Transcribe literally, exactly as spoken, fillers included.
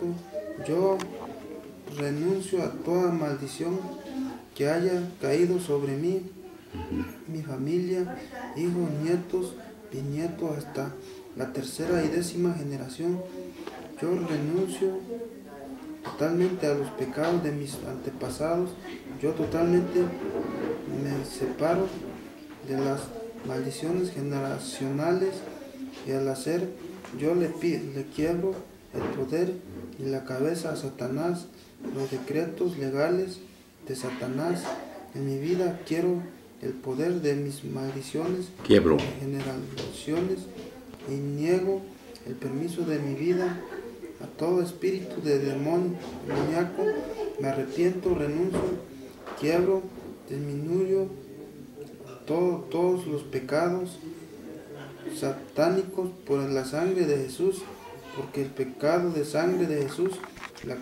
Cristo, yo renuncio a toda maldición que haya caído sobre mí, mi familia, hijos, nietos, bisnietos, hasta la tercera y décima generación. Yo renuncio totalmente a los pecados de mis antepasados. Yo totalmente me separo de las maldiciones generacionales y al hacer yo le, le quiebro el poder y la cabeza a Satanás. Los decretos legales de Satanás en mi vida, quiero el poder de mis maldiciones, quiebro generaciones y niego el permiso de mi vida a todo espíritu de demonio demoníaco. Me arrepiento, renuncio, quiebro, disminuyo todo, todos los pecados satánicos por la sangre de Jesús, porque el pecado de sangre de Jesús, la